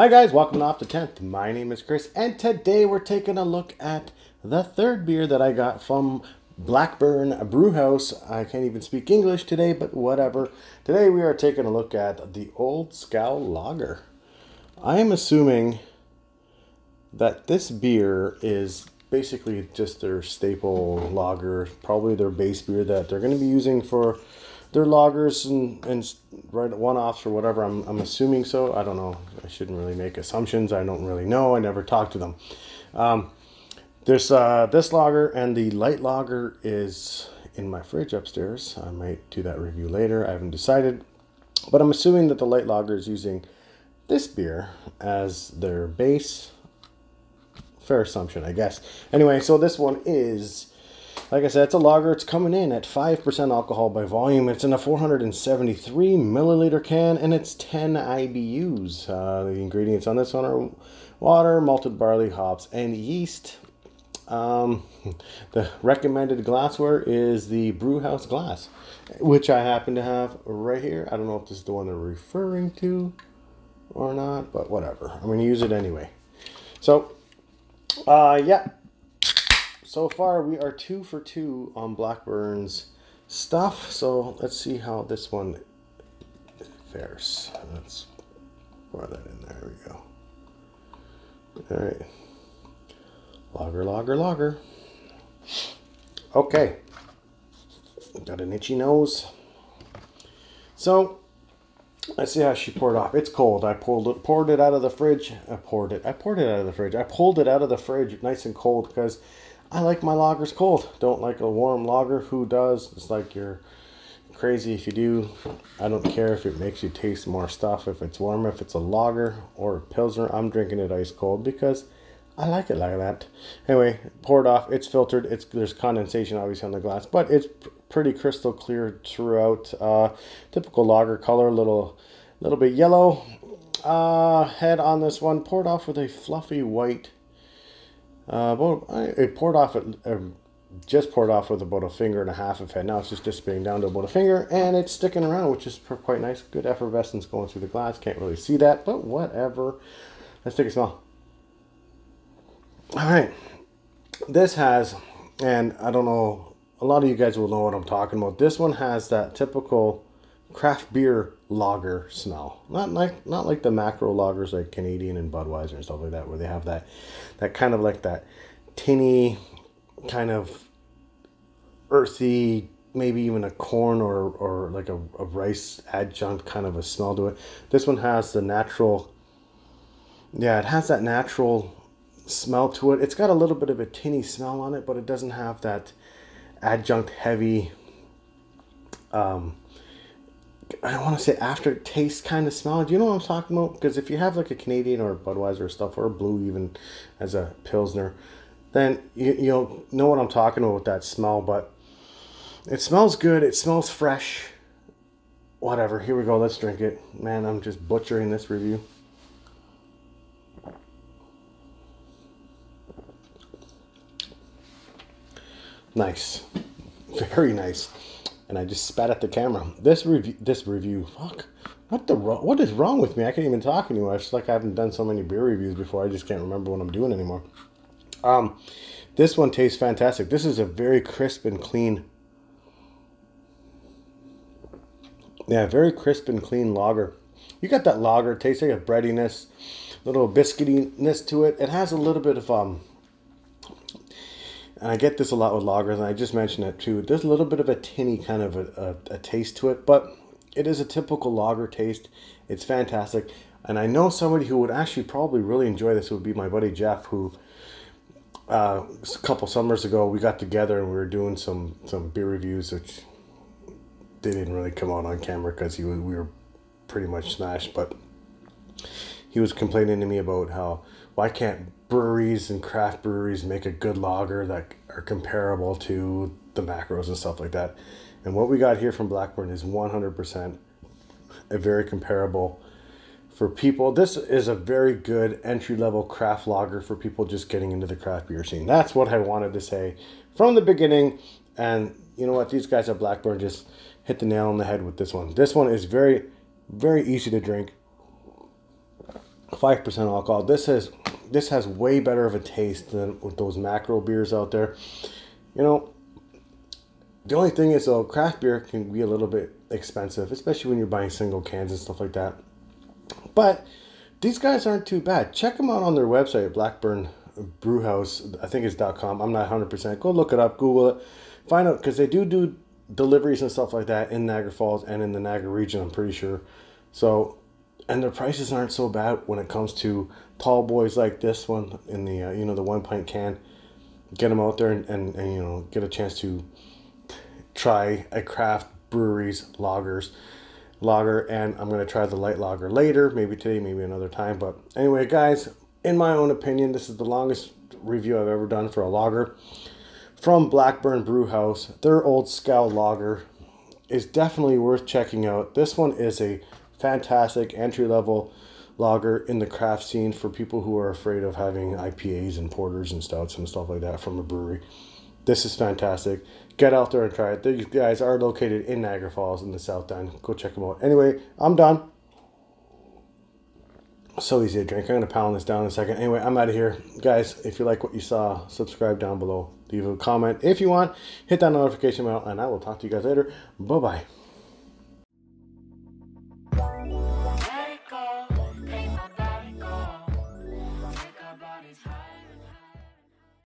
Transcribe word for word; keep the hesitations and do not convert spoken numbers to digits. Hi guys, welcome to Off the tenth. My name is Chris, and today we're taking a look at the third beer that I got from Blackburn Brew House. I can't even speak English today, but whatever. Today we are taking a look at the Old Scow Lager. I am assuming that this beer is basically just their staple lager, probably their base beer that they're going to be using for their lagers and, and right one-offs or whatever. I'm, I'm assuming so. I don't know. I shouldn't really make assumptions. I don't really know. I never talk to them. Um, there's uh, this lager and the light lager is in my fridge upstairs. I might do that review later. I haven't decided. But I'm assuming that the light lager is using this beer as their base. Fair assumption, I guess. Anyway, so this one is... like I said, it's a lager. It's coming in at five percent alcohol by volume. It's in a four hundred seventy-three milliliter can, and it's ten I B Us. Uh, the ingredients on this one are water, malted barley, hops, and yeast. Um, the recommended glassware is the brew house glass, which I happen to have right here. I don't know if this is the one they're referring to or not, but whatever. I'm going to use it anyway. So, uh, yeah. So far, we are two for two on Blackburn's stuff. So let's see how this one fares. Let's pour that in there. There we go. All right. Lager, lager, lager. Okay. Got an itchy nose. So let's see how she poured off. It's cold. I pulled it, poured it out of the fridge. I poured it. I poured it out of the fridge. I pulled it out of the fridge nice and cold because I like my lagers cold. Don't like a warm lager. Who does? It's like you're crazy if you do. I don't care if it makes you taste more stuff. If it's warm, if it's a lager or a pilsner, I'm drinking it ice cold because I like it like that. Anyway, poured off. It's filtered. It's there's condensation obviously on the glass, but it's pretty crystal clear throughout. Uh, typical lager color, a little, little bit yellow. Uh, head on this one. Poured off with a fluffy white. Uh, well, it poured off, at, uh, just poured off with about a finger and a half of head. Now it's just dissipating down to about a finger, and it's sticking around, which is quite nice. Good effervescence going through the glass. Can't really see that, but whatever. Let's take a smell. All right. This has, and I don't know, a lot of you guys will know what I'm talking about. This one has that typical craft beer lager smell, not like not like the macro lagers like Canadian and Budweiser and stuff like that, where they have that that kind of like that tinny kind of earthy, maybe even a corn or or like a, a rice adjunct kind of a smell to it. This one has the natural, yeah, it has that natural smell to it. It's got a little bit of a tinny smell on it, but it doesn't have that adjunct heavy um I don't want to say aftertaste kind of smell. Do you know what I'm talking about? Because if you have like a Canadian or a Budweiser or stuff, or a Blue even as a Pilsner, then you, you'll know what I'm talking about with that smell. But it smells good. It smells fresh. Whatever. Here we go. Let's drink it. Man, I'm just butchering this review. Nice. Very nice. And I just spat at the camera. This review, this review, fuck. What the, what is wrong with me? I can't even talk anymore. It's like I haven't done so many beer reviews before. I just can't remember what I'm doing anymore. Um, this one tastes fantastic. This is a very crisp and clean. Yeah, very crisp and clean lager. You got that lager. It tastes like a breadiness, little biscuitiness to it. It has a little bit of, um, and I get this a lot with lagers, and I just mentioned it too. There's a little bit of a tinny kind of a, a, a taste to it, but it is a typical lager taste. It's fantastic. And I know somebody who would actually probably really enjoy this would be my buddy Jeff, who uh, a couple summers ago we got together and we were doing some, some beer reviews, which they didn't really come out on camera because he was, we were pretty much smashed, but he was complaining to me about how, why can't breweries and craft breweries make a good lager that are comparable to the macros and stuff like that. And what we got here from Blackburn is one hundred percent a very comparable for people. This is a very good entry-level craft lager for people just getting into the craft beer scene. That's what I wanted to say from the beginning. And you know what? These guys at Blackburn just hit the nail on the head with this one. This one is very, very easy to drink. five percent alcohol. This has this has way better of a taste than with those macro beers out there. You know, the only thing is, though, craft beer can be a little bit expensive, especially when you're buying single cans and stuff like that. But these guys aren't too bad. Check them out on their website, Blackburn Brew House. I think it's .com. I'm not one hundred percent. Go look it up. Google it. Find out, because they do do deliveries and stuff like that in Niagara Falls and in the Niagara region, I'm pretty sure. So, and their prices aren't so bad when it comes to tall boys like this one in the, uh, you know, the one pint can. Get them out there and, and, and, you know, get a chance to try a craft brewery's lagers. Lager, and I'm going to try the light lager later, maybe today, maybe another time. But anyway, guys, in my own opinion, this is the longest review I've ever done for a lager from Blackburn Brew House. Their Old Scow Lager is definitely worth checking out. This one is a fantastic entry-level lager in the craft scene for people who are afraid of having I P As and porters and stouts and stuff like that from a brewery. This is fantastic. Get out there and try it. These guys are located in Niagara Falls in the South End. Go check them out. Anyway, I'm done. So easy to drink. I'm going to pound this down in a second. Anyway, I'm out of here. Guys, if you like what you saw, subscribe down below. Leave a comment if you want. Hit that notification bell, and I will talk to you guys later. Bye-bye.